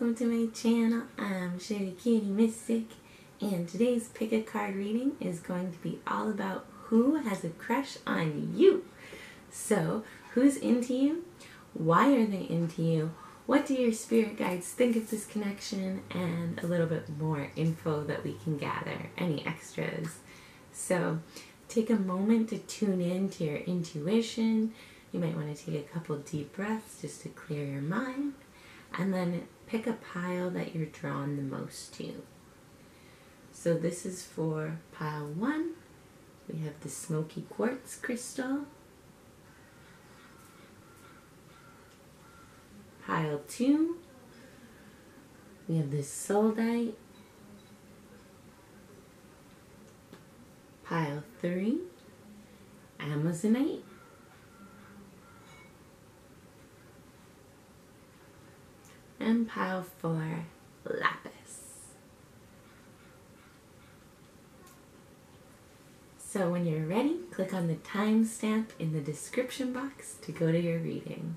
welcome to my channel. I'm SugarKitty Mystic, and today's pick a card reading is going to be all about who has a crush on you. So, who's into you? Why are they into you? What do your spirit guides think of this connection? And a little bit more info that we can gather, any extras. So, take a moment to tune in to your intuition. You might want to take a couple deep breaths just to clear your mind. And then pick a pile that you're drawn the most to. So this is for pile one. We have the Smokey quartz crystal. Pile two, we have the Sodalite. Pile three, Amazonite. And pile four, Lapis. So when you're ready, click on the timestamp in the description box to go to your reading.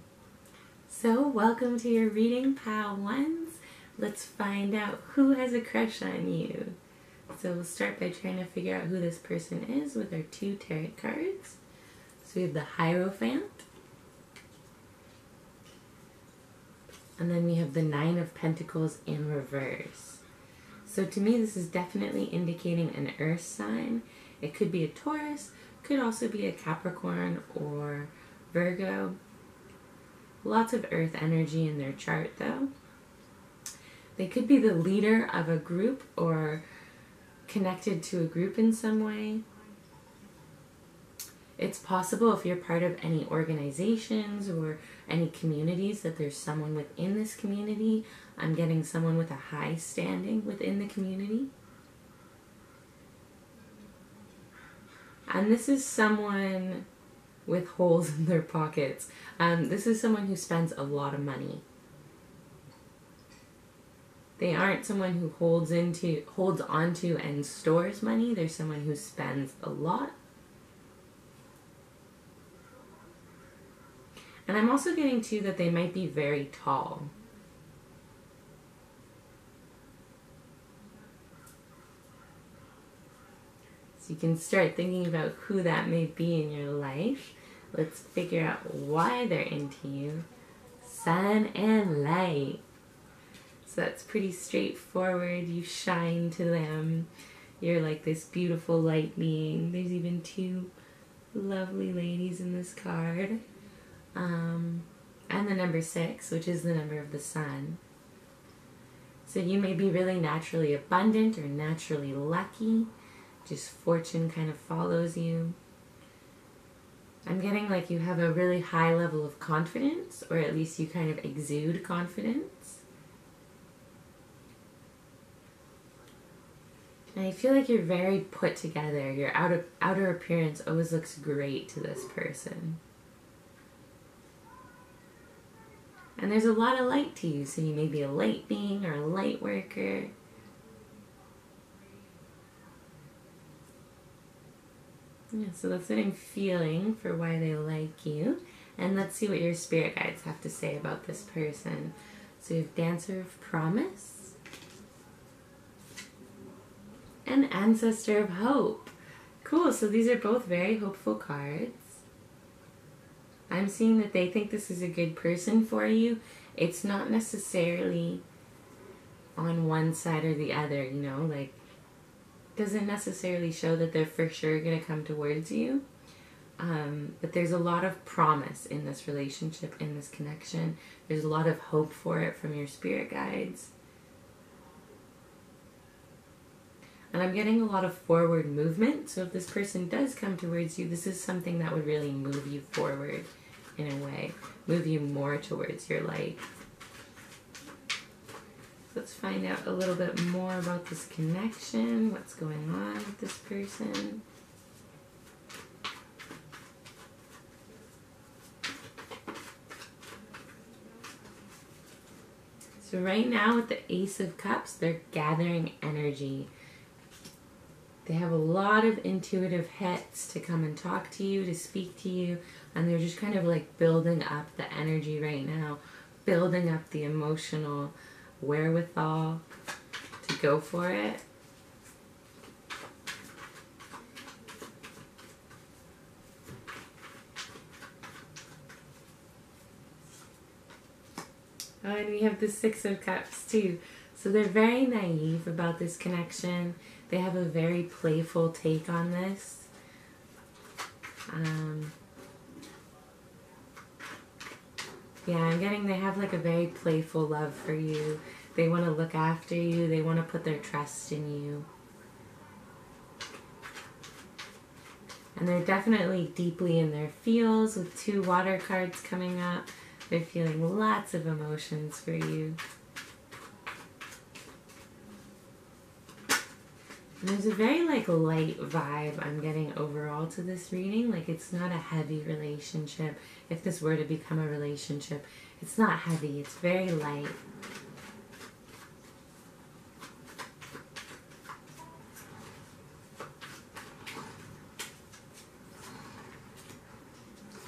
So welcome to your reading, pile ones. Let's find out who has a crush on you. So we'll start by trying to figure out who this person is with our two tarot cards. So we have the Hierophant. And then we have the Nine of Pentacles in reverse. So to me, this is definitely indicating an earth sign. It could be a Taurus, could also be a Capricorn or Virgo. Lots of earth energy in their chart though. They could be the leader of a group or connected to a group in some way. It's possible if you're part of any organizations or any communities that there's someone within this community. I'm getting someone with a high standing within the community. And this is someone with holes in their pockets. This is someone who spends a lot of money. They aren't someone who holds onto and stores money. They're someone who spends a lot. And I'm also getting too that they might be very tall. So you can start thinking about who that may be in your life. Let's figure out why they're into you. Sun and light. So that's pretty straightforward. You shine to them. You're like this beautiful light being. There's even two lovely ladies in this card. And the number six, which is the number of the sun. So you may be really naturally abundant or naturally lucky. Just fortune kind of follows you. I'm getting like you have a really high level of confidence, or at least you kind of exude confidence. And I feel like you're very put together. Your outer appearance always looks great to this person. And there's a lot of light to you, so you may be a light being or a light worker. Yeah, so that's what I'm feeling for why they like you. And let's see what your spirit guides have to say about this person. So we have Dancer of Promise. And Ancestor of Hope. Cool, so these are both very hopeful cards. I'm seeing that they think this is a good person for you. It's not necessarily on one side or the other, you know, like, doesn't necessarily show that they're for sure going to come towards you. But there's a lot of promise in this relationship, in this connection. There's a lot of hope for it from your spirit guides. And I'm getting a lot of forward movement. So if this person does come towards you, this is something that would really move you forward. In a way, move you more towards your light. Let's find out a little bit more about this connection, what's going on with this person. So right now with the Ace of Cups, they're gathering energy. They have a lot of intuitive hits to come and talk to you, to speak to you, and they're just kind of like building up the energy right now, building up the emotional wherewithal to go for it. Oh, and we have the Six of Cups too. So they're very naive about this connection. They have a very playful take on this. Yeah, I'm getting they have like a very playful love for you. They want to look after you. They want to put their trust in you. And they're definitely deeply in their feels with two water cards coming up. They're feeling lots of emotions for you. And there's a very like light vibe I'm getting overall to this reading. Like it's not a heavy relationship. If this were to become a relationship, it's not heavy. It's very light.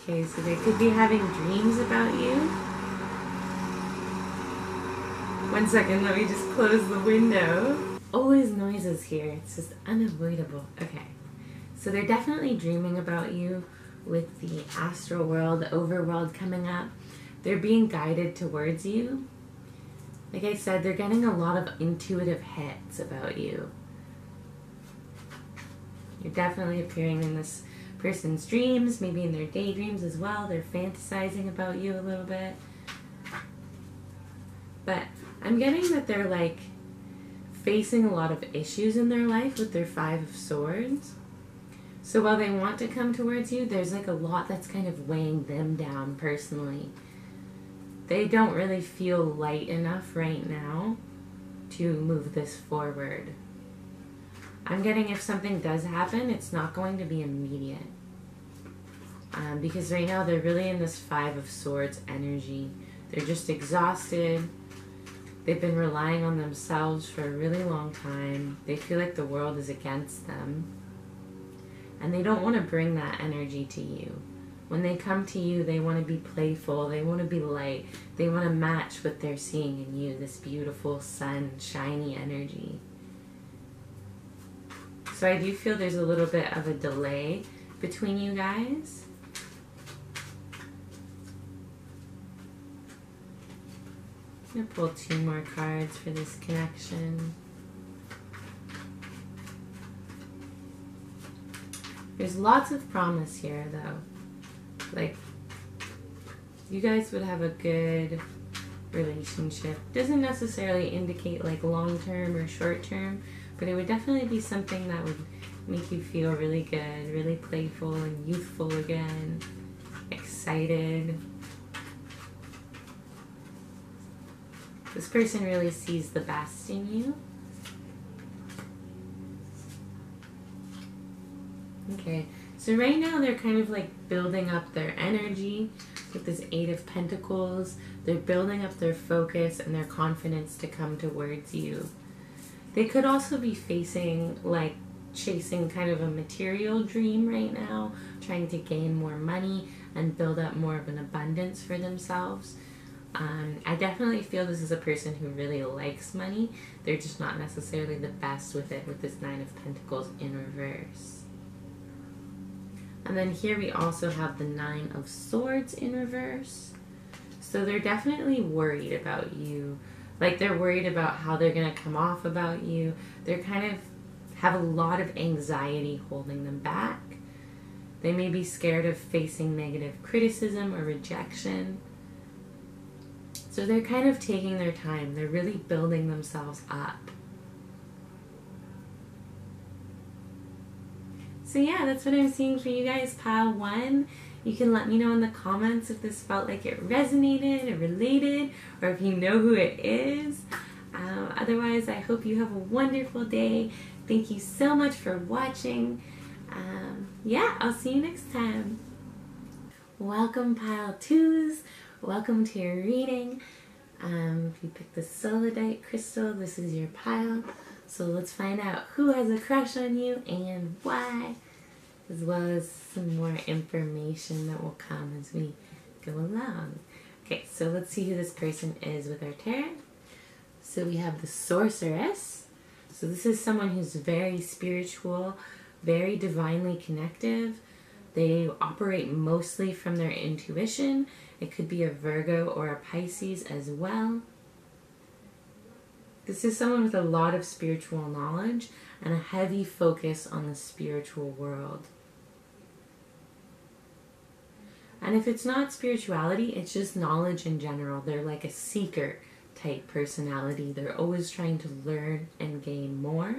Okay, so they could be having dreams about you. One second, let me just close the window. Always noises here, it's just unavoidable. Okay, so they're definitely dreaming about you with the astral world, the overworld coming up. They're being guided towards you. Like I said, they're getting a lot of intuitive hits about you. You're definitely appearing in this person's dreams, maybe in their daydreams as well. They're fantasizing about you a little bit. But I'm getting that they're like facing a lot of issues in their life with their Five of Swords. So while they want to come towards you, there's like a lot that's kind of weighing them down personally. They don't really feel light enough right now to move this forward. I'm getting if something does happen, it's not going to be immediate. Because right now they're really in this Five of Swords energy. They're just exhausted. They've been relying on themselves for a really long time. They feel like the world is against them. And they don't want to bring that energy to you. When they come to you, they want to be playful. They want to be light. They want to match what they're seeing in you, this beautiful, sunshiny energy. So I do feel there's a little bit of a delay between you guys. I'm going to pull two more cards for this connection. There's lots of promise here though. Like, you guys would have a good relationship. Doesn't necessarily indicate like long-term or short-term, but it would definitely be something that would make you feel really good, really playful and youthful again, excited. This person really sees the best in you. Okay, so right now they're kind of like building up their energy with this Eight of Pentacles. They're building up their focus and their confidence to come towards you. They could also be facing, like, chasing kind of a material dream right now, trying to gain more money and build up more of an abundance for themselves. I definitely feel this is a person who really likes money. They're just not necessarily the best with it, with this Nine of Pentacles in reverse. And then here we also have the Nine of Swords in reverse. So they're definitely worried about you. Like, they're worried about how they're going to come off about you. They're kind of have a lot of anxiety holding them back. They may be scared of facing negative criticism or rejection. So they're kind of taking their time. They're really building themselves up. So yeah, that's what I'm seeing for you guys, pile one. You can let me know in the comments if this felt like it resonated or related, or if you know who it is. Otherwise, I hope you have a wonderful day. Thank you so much for watching. Yeah, I'll see you next time. Welcome, pile twos. Welcome to your reading. If you pick the Sodalite crystal, this is your pile. So let's find out who has a crush on you and why, as well as some more information that will come as we go along. Okay, so let's see who this person is with our tarot. So we have the Sorceress. So this is someone who's very spiritual, very divinely connective. They operate mostly from their intuition. It could be a Virgo or a Pisces as well. This is someone with a lot of spiritual knowledge and a heavy focus on the spiritual world. And if it's not spirituality, it's just knowledge in general. They're like a seeker type personality. They're always trying to learn and gain more.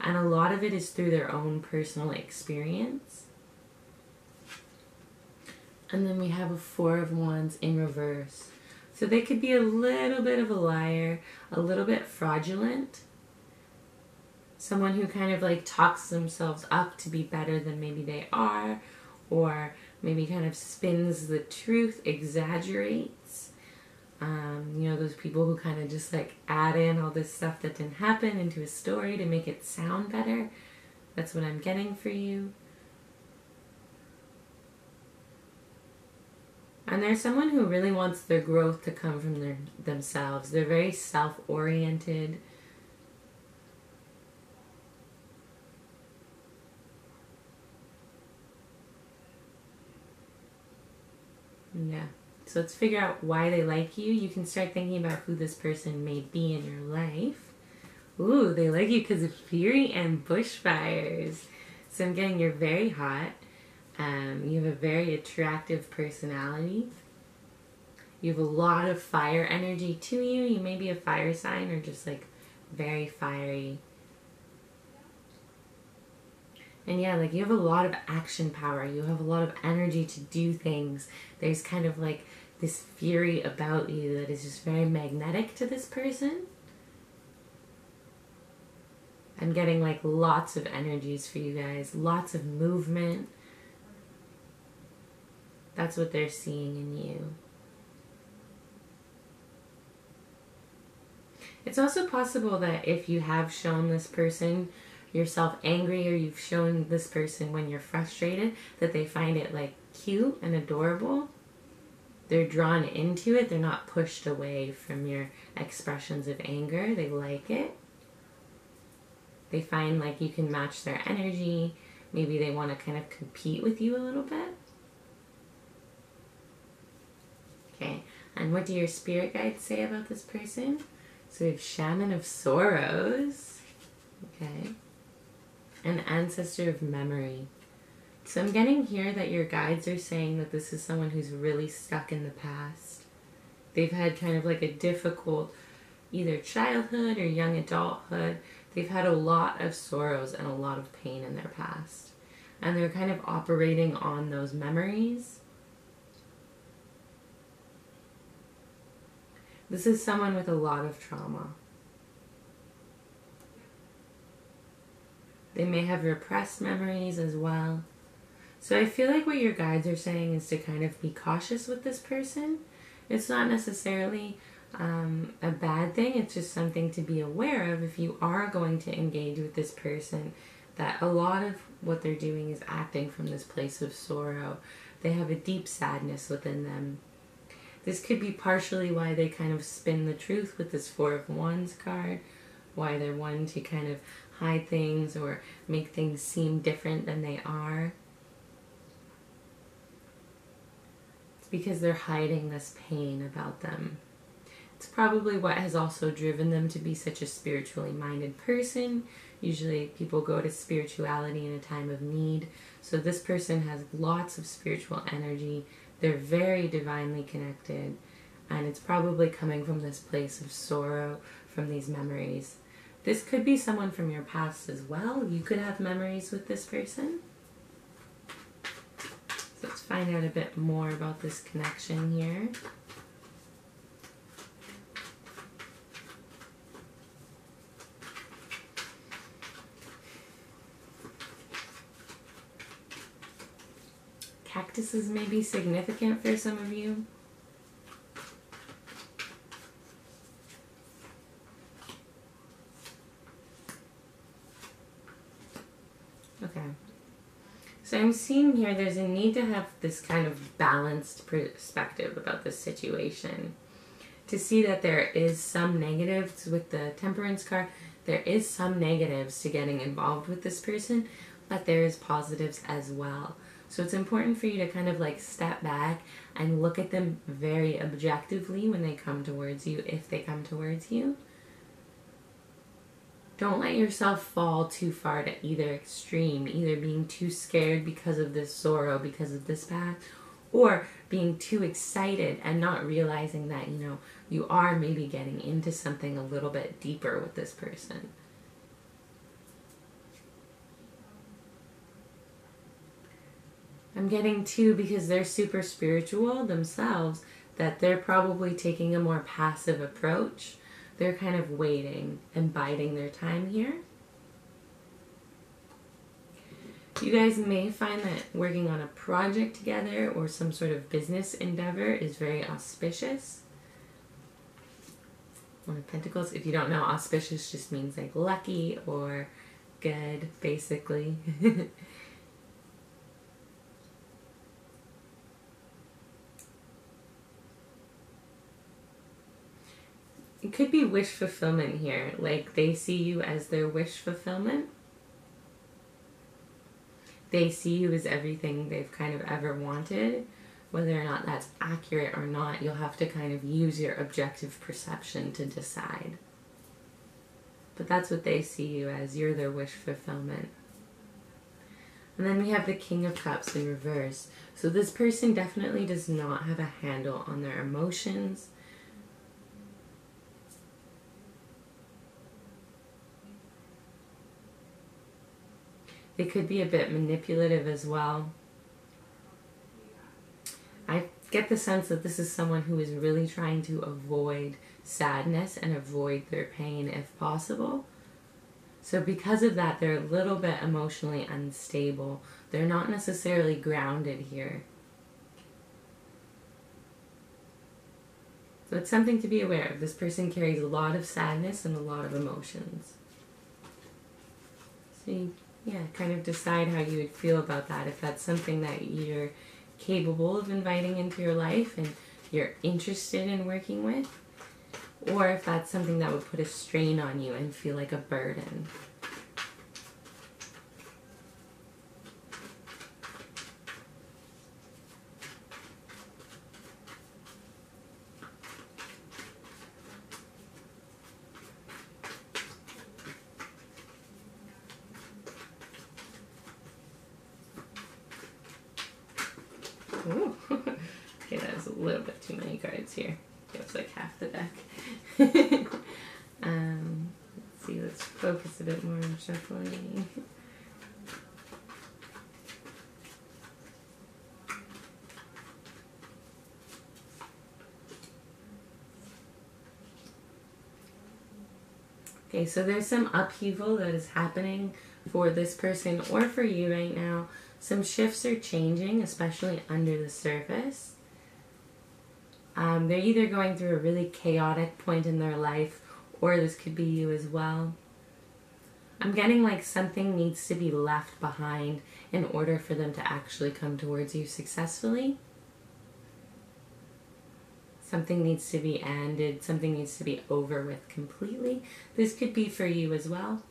And a lot of it is through their own personal experience. And then we have a Four of Wands in reverse. So they could be a little bit of a liar, a little bit fraudulent. Someone who kind of like talks themselves up to be better than maybe they are, or maybe kind of spins the truth, exaggerates. You know, those people who kind of just like add in all this stuff that didn't happen into a story to make it sound better. That's what I'm getting for you. And there's someone who really wants their growth to come from themselves. They're very self-oriented. Yeah. So let's figure out why they like you. You can start thinking about who this person may be in your life. Ooh, they like you because of fury and bushfires. So I'm getting you're very hot. You have a very attractive personality. You have a lot of fire energy to you. You may be a fire sign or just like very fiery. And yeah, like you have a lot of action power. You have a lot of energy to do things. There's kind of like this fury about you that is just very magnetic to this person. I'm getting like lots of energies for you guys. Lots of movement. That's what they're seeing in you. It's also possible that if you have shown this person yourself angry, or you've shown this person when you're frustrated, that they find it like cute and adorable. They're drawn into it. They're not pushed away from your expressions of anger. They like it. They find like you can match their energy. Maybe they want to kind of compete with you a little bit. Okay, and what do your spirit guides say about this person? So we have Shaman of Sorrows, okay, and Ancestor of Memory. So I'm getting here that your guides are saying that this is someone who's really stuck in the past. They've had kind of like a difficult either childhood or young adulthood. They've had a lot of sorrows and a lot of pain in their past. And they're kind of operating on those memories. This is someone with a lot of trauma. They may have repressed memories as well. So I feel like what your guides are saying is to kind of be cautious with this person. It's not necessarily a bad thing. It's just something to be aware of if you are going to engage with this person, that a lot of what they're doing is acting from this place of sorrow. They have a deep sadness within them. This could be partially why they kind of spin the truth with this Four of Wands card, why they're one to kind of hide things or make things seem different than they are. It's because they're hiding this pain about them. It's probably what has also driven them to be such a spiritually minded person. Usually people go to spirituality in a time of need. So this person has lots of spiritual energy. They're very divinely connected, and it's probably coming from this place of sorrow, from these memories. This could be someone from your past as well. You could have memories with this person. So let's find out a bit more about this connection here. Cactuses may be significant for some of you. Okay. So I'm seeing here there's a need to have this kind of balanced perspective about this situation. to see that there is some negatives with the Temperance card. There is some negatives to getting involved with this person, but there is positives as well. So it's important for you to kind of like step back and look at them very objectively when they come towards you, if they come towards you. Don't let yourself fall too far to either extreme, either being too scared because of this sorrow, because of this past, or being too excited and not realizing that, you know, you are maybe getting into something a little bit deeper with this person. I'm getting too, because they're super spiritual themselves, that they're probably taking a more passive approach. They're kind of waiting and biding their time here. You guys may find that working on a project together or some sort of business endeavor is very auspicious. One of Pentacles. If you don't know, auspicious just means like lucky or good, basically. It could be wish fulfillment here. Like they see you as their wish fulfillment. They see you as everything they've kind of ever wanted. Whether or not that's accurate or not, you'll have to kind of use your objective perception to decide. But that's what they see you as. You're their wish fulfillment. And then we have the King of Cups in reverse. So this person definitely does not have a handle on their emotions. They could be a bit manipulative as well. I get the sense that this is someone who is really trying to avoid sadness and avoid their pain if possible. So because of that, they're a little bit emotionally unstable. They're not necessarily grounded here. So it's something to be aware of. This person carries a lot of sadness and a lot of emotions. See? Yeah, kind of decide how you would feel about that. If that's something that you're capable of inviting into your life and you're interested in working with, or if that's something that would put a strain on you and feel like a burden. Shuffling. Okay, so there's some upheaval that is happening for this person or for you right now. Some shifts are changing, especially under the surface. They're either going through a really chaotic point in their life, or this could be you as well. I'm getting like something needs to be left behind in order for them to actually come towards you successfully. Something needs to be ended. Something needs to be over with completely. This could be for you as well.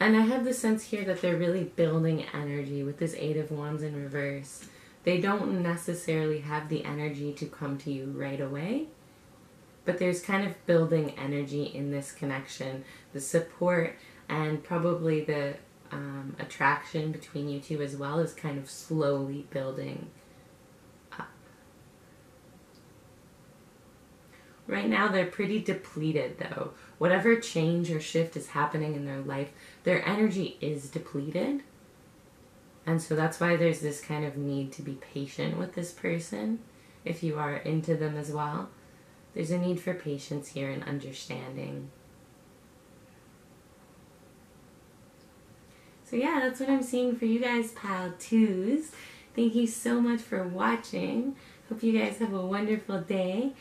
And I have the sense here that they're really building energy with this Eight of Wands in reverse. They don't necessarily have the energy to come to you right away. But there's kind of building energy in this connection, the support and probably the attraction between you two as well is kind of slowly building up. Right now they're pretty depleted though. Whatever change or shift is happening in their life, their energy is depleted. And so that's why there's this kind of need to be patient with this person if you are into them as well. There's a need for patience here and understanding. So yeah, that's what I'm seeing for you guys, Pile Twos. Thank you so much for watching. Hope you guys have a wonderful day,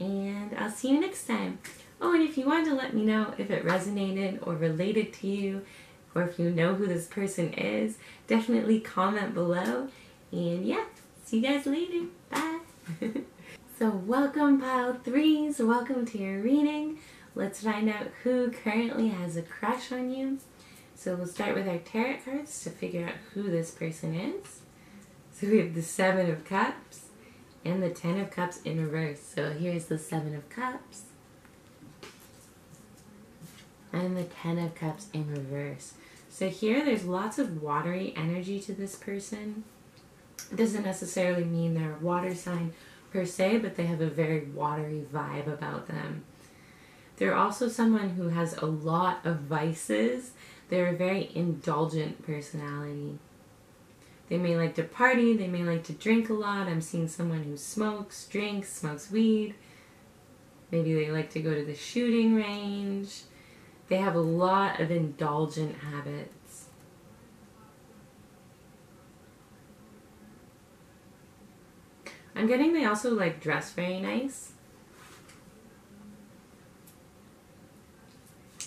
and I'll see you next time. Oh, and if you wanted to let me know if it resonated or related to you, or if you know who this person is, definitely comment below. And yeah, see you guys later. Bye. So welcome pile threes, welcome to your reading. Let's find out who currently has a crush on you. So we'll start with our tarot cards to figure out who this person is. So we have the Seven of Cups and the Ten of Cups in reverse. So here's the Seven of Cups and the Ten of Cups in reverse. So here there's lots of watery energy to this person. It doesn't necessarily mean they're a water sign per se, but they have a very watery vibe about them. They're also someone who has a lot of vices. They're a very indulgent personality. They may like to party, they may like to drink a lot. I'm seeing someone who smokes, drinks, smokes weed. Maybe they like to go to the shooting range. They have a lot of indulgent habits. I'm getting they also like dress very nice.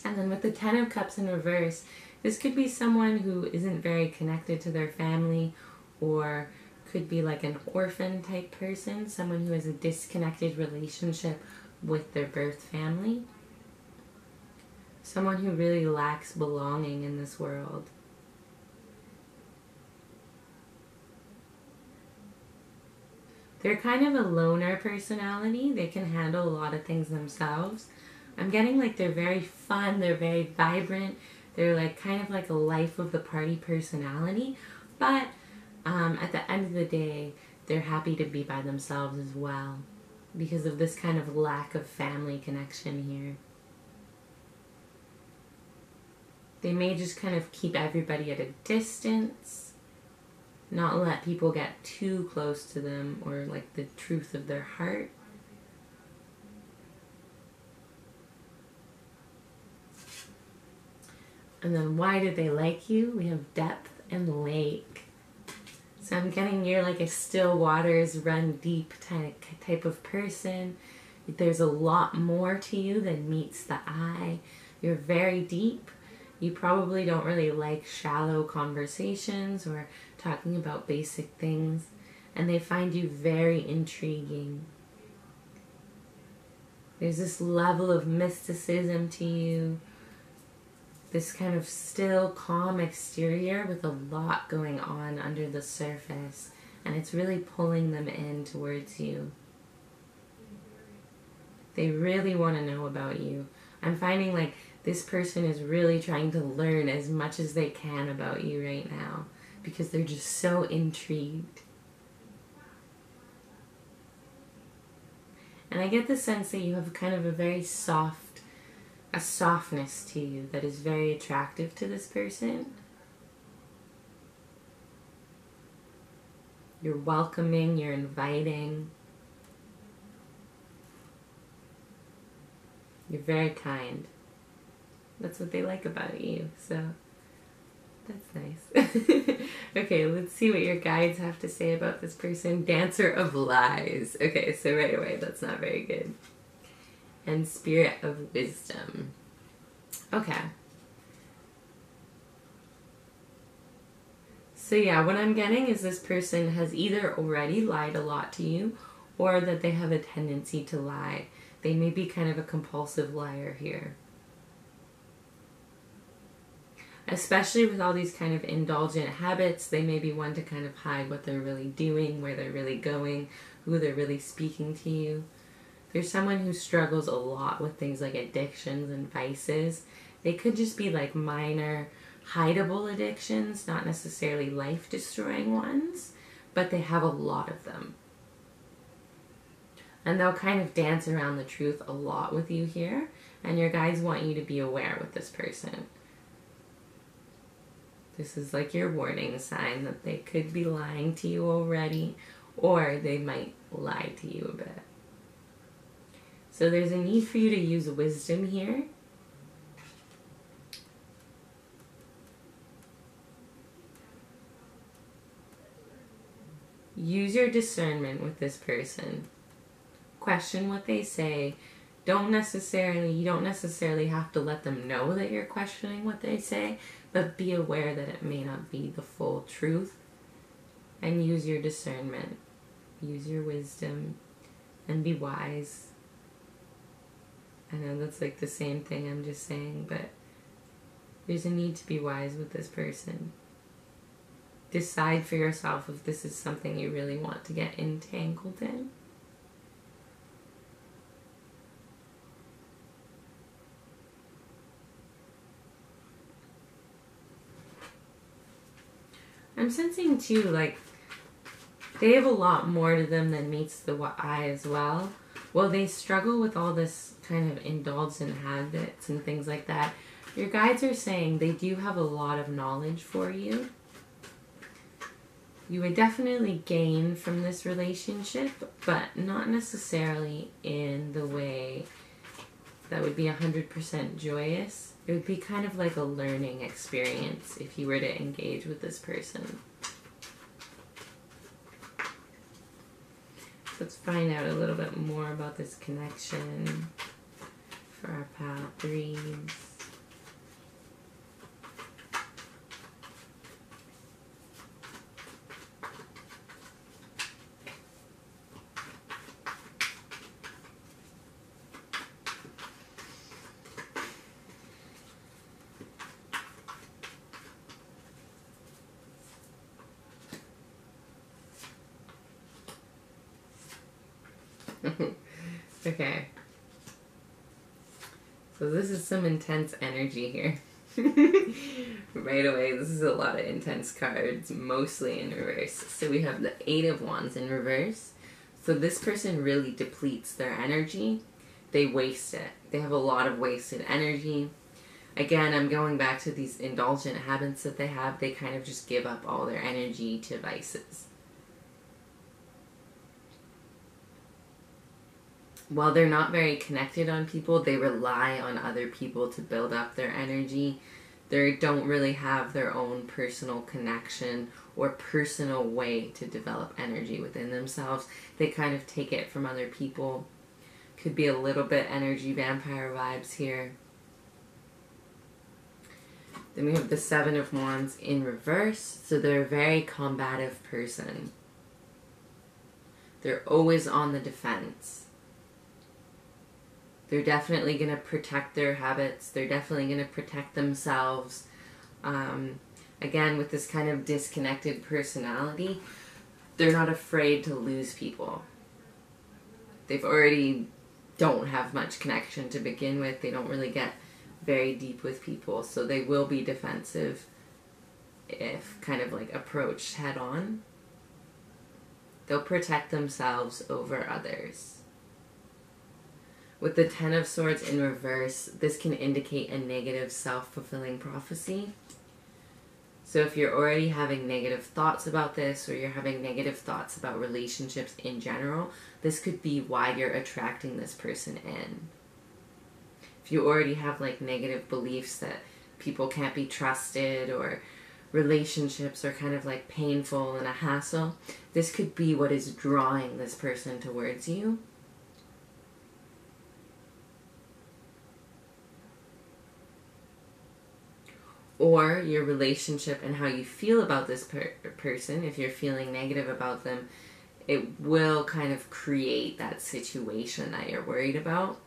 And then with the Ten of Cups in reverse, this could be someone who isn't very connected to their family, or could be like an orphan type person, someone who has a disconnected relationship with their birth family. Someone who really lacks belonging in this world. They're kind of a loner personality. They can handle a lot of things themselves. I'm getting like they're very fun, they're very vibrant, they're like kind of like a life of the party personality, but at the end of the day, they're happy to be by themselves as well because of this kind of lack of family connection here. They may just kind of keep everybody at a distance, not let people get too close to them or like the truth of their heart. And then why do they like you? We have depth and lake. So I'm getting you're like a still waters run deep type of person. There's a lot more to you than meets the eye. You're very deep. You probably don't really like shallow conversations or talking about basic things, and they find you very intriguing. There's this level of mysticism to you, this kind of still, calm exterior with a lot going on under the surface, and it's really pulling them in towards you. They really want to know about you. I'm finding like this person is really trying to learn as much as they can about you right now because they're just so intrigued. And I get the sense that you have kind of a softness to you that is very attractive to this person. You're welcoming, you're inviting. You're very kind. That's what they like about you, so that's nice. Okay, let's see what your guides have to say about this person. Dancer of Lies. Okay, so right away, that's not very good. And Spirit of Wisdom. Okay. So yeah, what I'm getting is this person has either already lied a lot to you or that they have a tendency to lie. They may be kind of a compulsive liar here. Especially with all these kind of indulgent habits, they may be one to kind of hide what they're really doing, where they're really going, who they're really speaking to you. There's someone who struggles a lot with things like addictions and vices. They could just be like minor, hideable addictions, not necessarily life-destroying ones, but they have a lot of them. And they'll kind of dance around the truth a lot with you here, and your guides want you to be aware with this person. This is like your warning sign that they could be lying to you already, or they might lie to you a bit. So there's a need for you to use wisdom here. Use your discernment with this person. Question what they say. You don't necessarily have to let them know that you're questioning what they say, but be aware that it may not be the full truth. And use your discernment. Use your wisdom. and be wise. I know that's like the same thing I'm just saying, but there's a need to be wise with this person. Decide for yourself if this is something you really want to get entangled in. I'm sensing too, like, they have a lot more to them than meets the eye as well. While they struggle with all this kind of indulgence in habits and things like that, your guides are saying they do have a lot of knowledge for you. You would definitely gain from this relationship, but not necessarily in the way that would be 100% joyous. It would be kind of like a learning experience if you were to engage with this person. Let's find out a little bit more about this connection for our pile threes. Okay, so this is some intense energy here. Right away, this is a lot of intense cards, mostly in reverse. So we have the Eight of Wands in reverse. So this person really depletes their energy. They waste it. They have a lot of wasted energy. Again, I'm going back to these indulgent habits that they have. They kind of just give up all their energy to vices. While they're not very connected on people, they rely on other people to build up their energy. They don't really have their own personal connection or personal way to develop energy within themselves. They kind of take it from other people. Could be a little bit energy vampire vibes here. Then we have the Seven of Wands in reverse. So they're a very combative person. They're always on the defense. They're definitely going to protect their habits. They're definitely going to protect themselves. Again, with this kind of disconnected personality, they're not afraid to lose people. They've already don't have much connection to begin with. They don't really get very deep with people. So they will be defensive if kind of like approached head on. They'll protect themselves over others. With the Ten of Swords in reverse, this can indicate a negative self-fulfilling prophecy. So if you're already having negative thoughts about this, or you're having negative thoughts about relationships in general, this could be why you're attracting this person in. If you already have like negative beliefs that people can't be trusted, or relationships are kind of like painful and a hassle, this could be what is drawing this person towards you. Or your relationship and how you feel about this person, if you're feeling negative about them, it will kind of create that situation that you're worried about.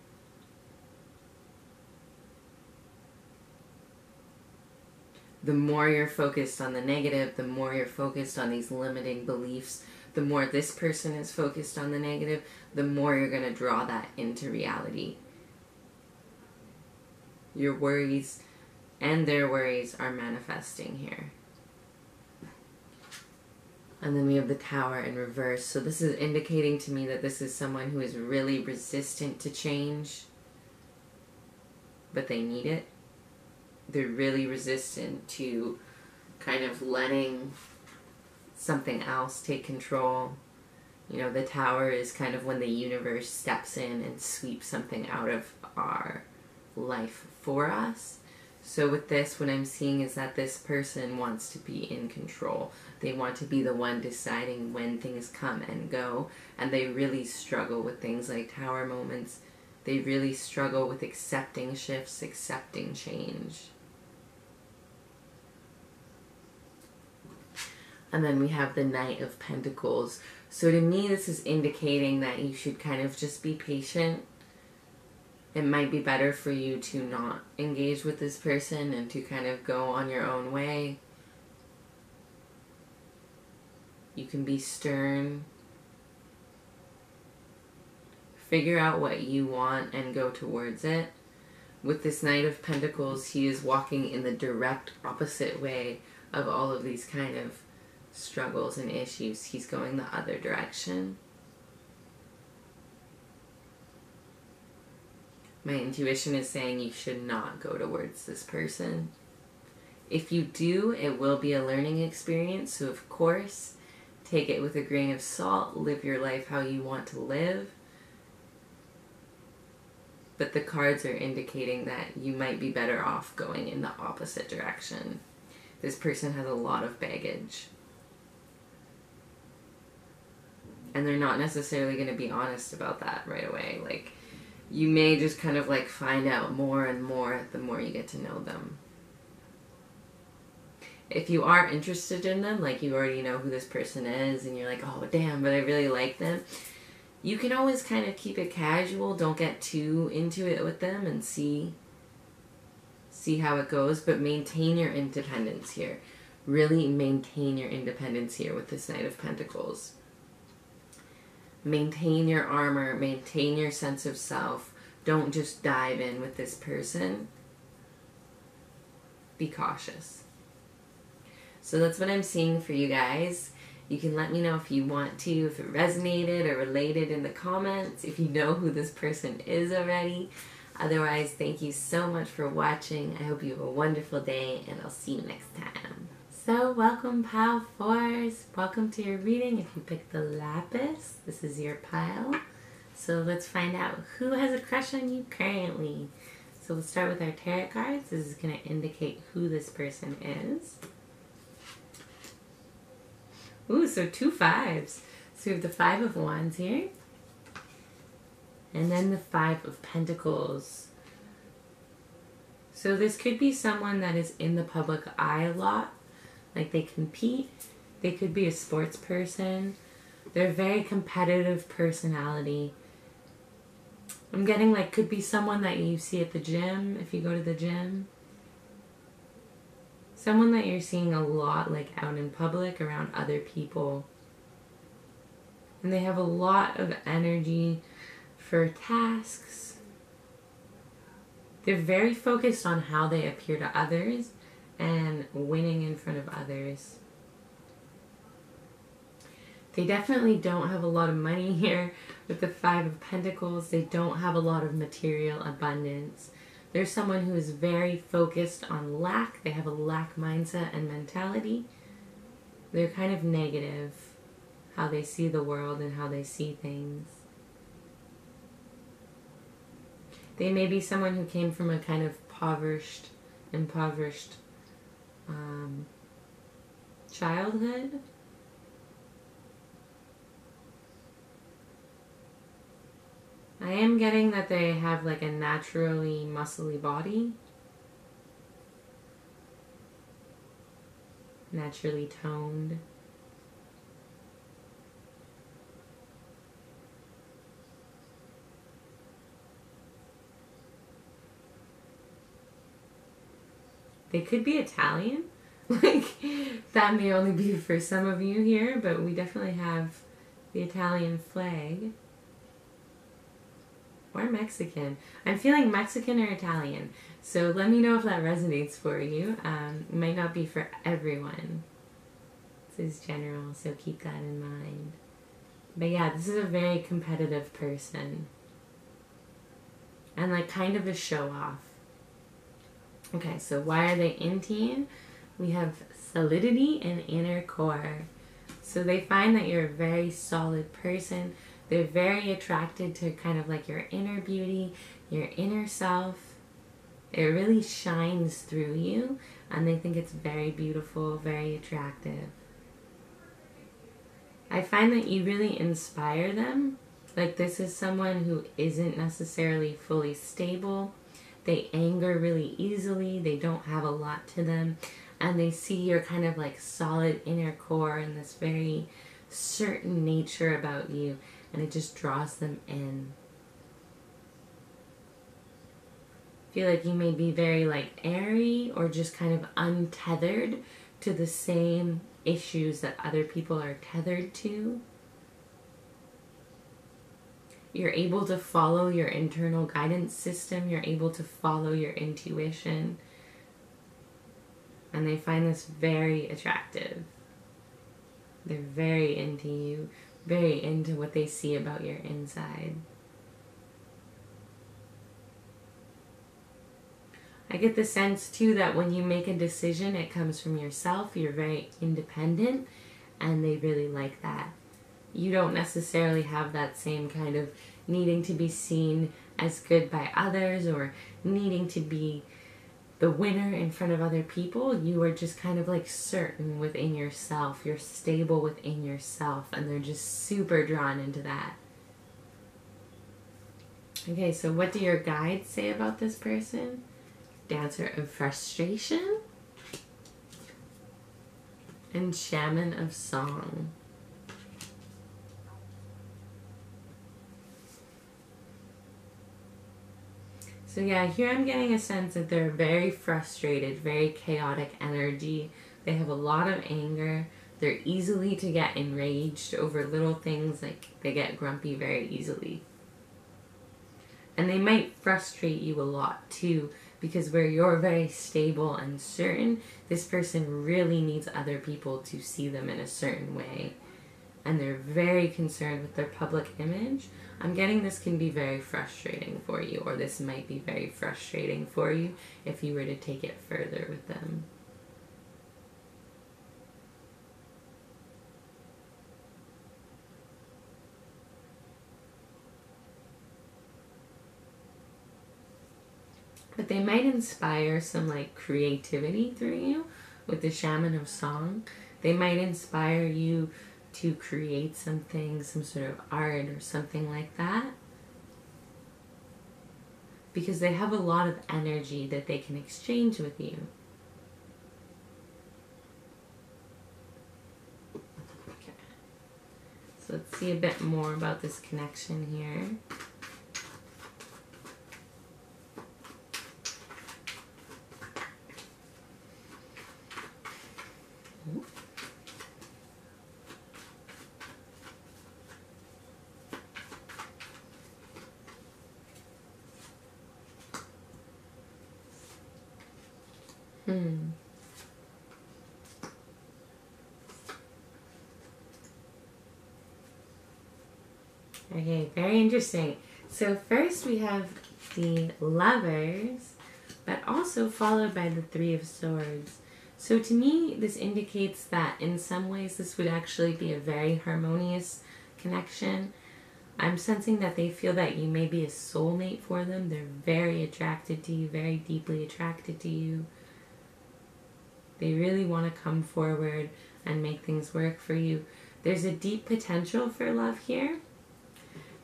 The more you're focused on the negative, the more you're focused on these limiting beliefs, the more this person is focused on the negative, the more you're going to draw that into reality. Your worries and their worries are manifesting here. And then we have the Tower in reverse. So this is indicating to me that this is someone who is really resistant to change, but they need it. They're really resistant to kind of letting something else take control. You know, the Tower is kind of when the universe steps in and sweeps something out of our life for us. So with this, what I'm seeing is that this person wants to be in control. They want to be the one deciding when things come and go, and they really struggle with things like Tower moments. They really struggle with accepting shifts, accepting change. And then we have the Knight of Pentacles. So to me, this is indicating that you should kind of just be patient. It might be better for you to not engage with this person and to kind of go on your own way. You can be stern. Figure out what you want and go towards it. With this Knight of Pentacles, he is walking in the direct opposite way of all of these kind of struggles and issues. He's going the other direction. My intuition is saying you should not go towards this person. If you do, it will be a learning experience, so of course, take it with a grain of salt, live your life how you want to live. But the cards are indicating that you might be better off going in the opposite direction. This person has a lot of baggage. And they're not necessarily going to be honest about that right away. Like, you may just kind of like find out more and more the more you get to know them. If you are interested in them, like you already know who this person is and you're like, oh damn, but I really like them. You can always kind of keep it casual. Don't get too into it with them and see how it goes. But maintain your independence here. Really maintain your independence here with this Knight of Pentacles. Maintain your armor. Maintain your sense of self. Don't just dive in with this person. Be cautious. So that's what I'm seeing for you guys. You can let me know if you want to, if it resonated or related in the comments, if you know who this person is already. Otherwise, thank you so much for watching. I hope you have a wonderful day, and I'll see you next time. So, welcome, Pile 4s. Welcome to your reading. If you picked the Lapis, this is your pile. So, let's find out who has a crush on you currently. So, we'll start with our tarot cards. This is going to indicate who this person is. Ooh, so 2 5s. So we have the 5 of Wands here. And then the 5 of Pentacles. So this could be someone that is in the public eye a lot. Like they compete. They could be a sports person. They're a very competitive personality. I'm getting like could be someone that you see at the gym, if you go to the gym. Someone that you're seeing a lot, like out in public, around other people. And they have a lot of energy for tasks. They're very focused on how they appear to others and winning in front of others. They definitely don't have a lot of money here with the 5 of Pentacles. They don't have a lot of material abundance. There's someone who is very focused on lack. They have a lack mindset and mentality. They're kind of negative, how they see the world and how they see things. They may be someone who came from a kind of impoverished childhood. I am getting that they have like a naturally muscly body. Naturally toned. They could be Italian. Like, that may only be for some of you here, but we definitely have the Italian flag. Or Mexican. I'm feeling Mexican or Italian. So let me know if that resonates for you. It might not be for everyone. This is general, so keep that in mind. But yeah, this is a very competitive person. And like kind of a show-off. Okay, so why are they into you? We have solidity and inner core. So they find that you're a very solid person. They're very attracted to kind of like your inner beauty, your inner self. It really shines through you, and they think it's very beautiful, very attractive. I find that you really inspire them. Like this is someone who isn't necessarily fully stable. They anger really easily. They don't have a lot to them. And they see your kind of like solid inner core in this very certain nature about you, and it just draws them in. I feel like you may be very like airy or just kind of untethered to the same issues that other people are tethered to. You're able to follow your internal guidance system. You're able to follow your intuition. And they find this very attractive. They're very into you, very into what they see about your inside. I get the sense too that when you make a decision, it comes from yourself. You're very independent, and they really like that. You don't necessarily have that same kind of needing to be seen as good by others or needing to be the winner in front of other people. You are just kind of like certain within yourself. You're stable within yourself, and they're just super drawn into that. Okay, so what do your guides say about this person? Dancer of Frustration and Shaman of Song. So yeah, here I'm getting a sense that they're very frustrated, very chaotic energy. They have a lot of anger. They're easily to get enraged over little things, like they get grumpy very easily. And they might frustrate you a lot too, because where you're very stable and certain, this person really needs other people to see them in a certain way. And they're very concerned with their public image. I'm getting this can be very frustrating for you, or this might be very frustrating for you if you were to take it further with them. But they might inspire some like creativity through you with the Shaman of Song. They might inspire you to create something, some sort of art or something like that, because they have a lot of energy that they can exchange with you. Okay. So let's see a bit more about this connection here. Okay, very interesting. So first we have the Lovers, but also followed by the Three of Swords. So to me, this indicates that in some ways this would actually be a very harmonious connection. I'm sensing that they feel that you may be a soulmate for them. They're very attracted to you, very deeply attracted to you. They really want to come forward and make things work for you. There's a deep potential for love here.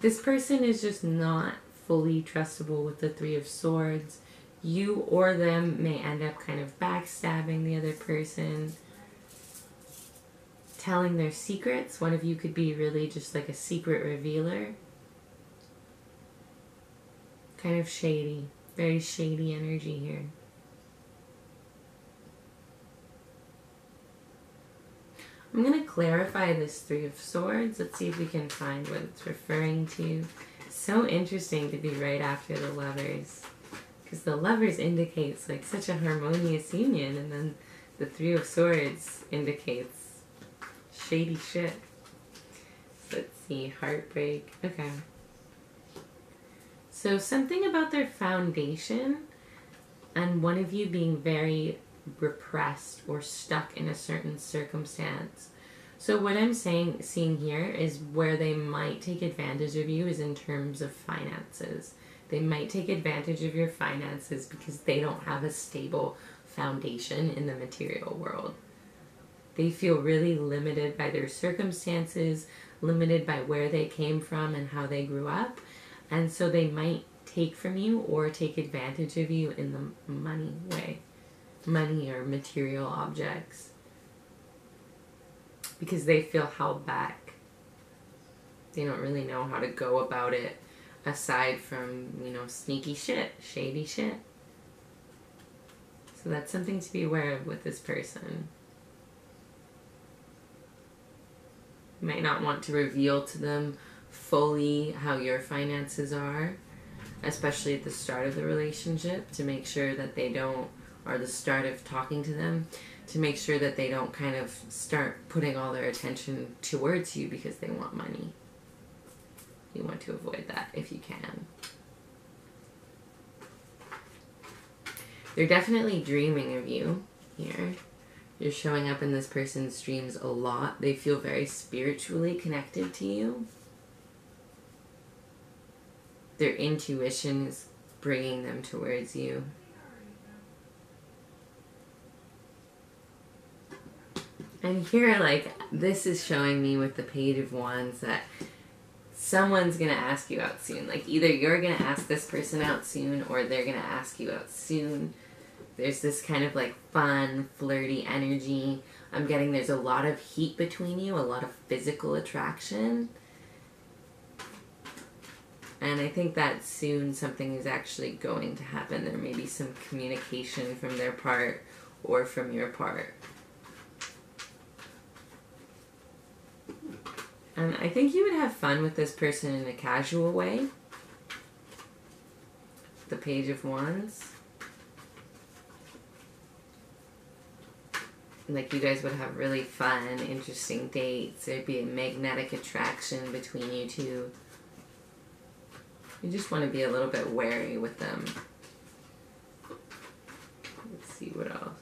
This person is just not fully trustable with the Three of Swords. You or them may end up kind of backstabbing the other person, telling their secrets. One of you could be really just like a secret revealer. Kind of shady, very shady energy here. I'm going to clarify this Three of Swords. Let's see if we can find what it's referring to. So interesting to be right after the Lovers, because the Lovers indicates like such a harmonious union, and then the Three of Swords indicates shady shit. Let's see, heartbreak. Okay. So something about their foundation and one of you being very repressed or stuck in a certain circumstance. So what I'm seeing here is where they might take advantage of you is in terms of finances. They might take advantage of your finances because they don't have a stable foundation in the material world. They feel really limited by their circumstances, limited by where they came from and how they grew up. And so they might take from you or take advantage of you in the money way. Money or material objects, because they feel held back. they don't really know how to go about it aside from, you know, sneaky shit, shady shit. So that's something to be aware of with this person. You might not want to reveal to them fully how your finances are, especially at the start of the relationship, to make sure that they don't, or the start of talking to them, to make sure that they don't kind of start putting all their attention towards you because they want money. You want to avoid that if you can. They're definitely dreaming of you here. You're showing up in this person's dreams a lot. They feel very spiritually connected to you. Their intuition is bringing them towards you. And here, like, this is showing me with the Page of Wands that someone's going to ask you out soon. Like, either you're going to ask this person out soon or they're going to ask you out soon. There's this kind of, like, fun, flirty energy. I'm getting there's a lot of heat between you, a lot of physical attraction. And I think that soon something is actually going to happen. There may be some communication from their part or from your part. And I think you would have fun with this person in a casual way. The Page of Wands. Like, you guys would have really fun, interesting dates. There'd be a magnetic attraction between you two. You just want to be a little bit wary with them. Let's see what else.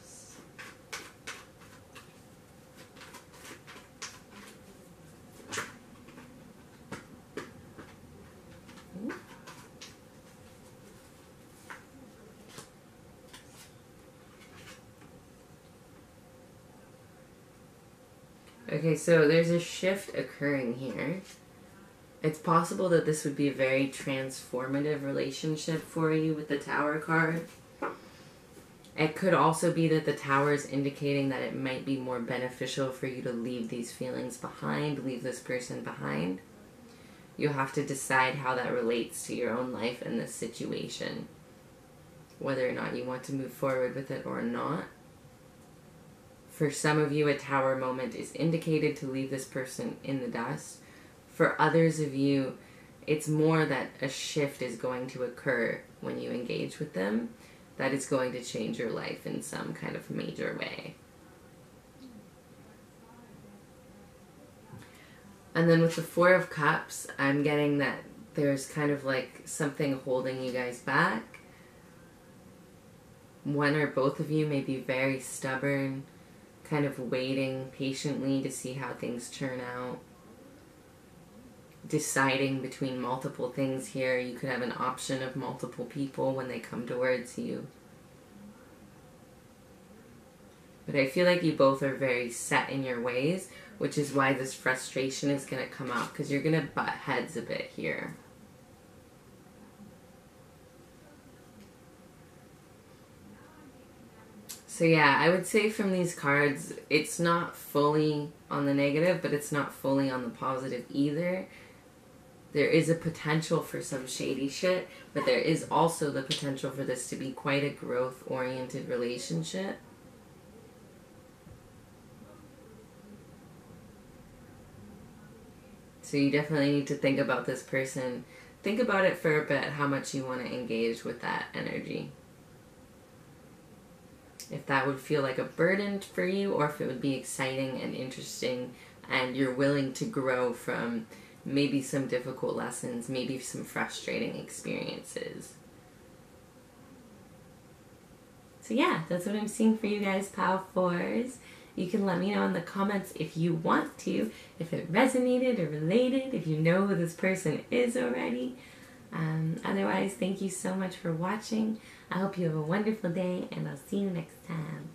Okay, so there's a shift occurring here. It's possible that this would be a very transformative relationship for you with the Tower card. It could also be that the Tower is indicating that it might be more beneficial for you to leave these feelings behind, leave this person behind. You'll have to decide how that relates to your own life and this situation, whether or not you want to move forward with it or not. For some of you, a Tower moment is indicated to leave this person in the dust. For others of you, it's more that a shift is going to occur when you engage with them, that it's going to change your life in some kind of major way. And then with the Four of Cups, I'm getting that there's kind of like something holding you guys back. One or both of you may be very stubborn, kind of waiting patiently to see how things turn out. Deciding between multiple things here. You could have an option of multiple people when they come towards you. But I feel like you both are very set in your ways, which is why this frustration is going to come out, because you're going to butt heads a bit here. So yeah, I would say from these cards, it's not fully on the negative, but it's not fully on the positive either. There is a potential for some shady shit, but there is also the potential for this to be quite a growth-oriented relationship. So you definitely need to think about this person. Think about it for a bit, how much you want to engage with that energy. If that would feel like a burden for you, or if it would be exciting and interesting and you're willing to grow from maybe some difficult lessons, maybe some frustrating experiences. So yeah, that's what I'm seeing for you guys, Pal Fours. You can let me know in the comments if you want to, if it resonated or related, if you know who this person is already. Otherwise, thank you so much for watching. I hope you have a wonderful day, and I'll see you next time.